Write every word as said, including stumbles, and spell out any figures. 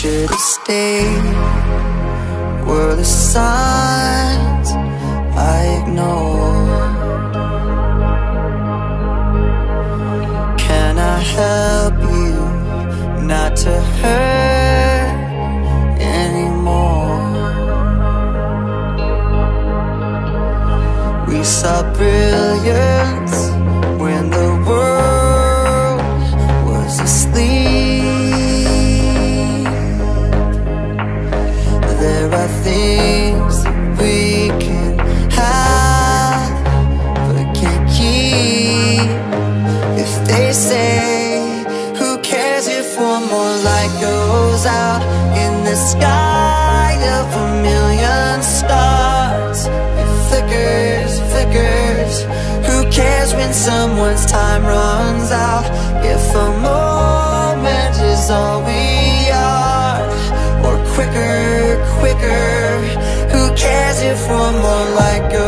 should have stayed were the signs I ignored. Can I help you not to hurt anymore? We saw brilliance when the world was asleep. There are things that we can have but can't keep. If they say, who cares if one more light goes out in the sky of a million stars? It flickers, flickers. Who cares when someone's time runs out? If a moment is all we are, or quicker, quicker. Who cares if one more light goes out?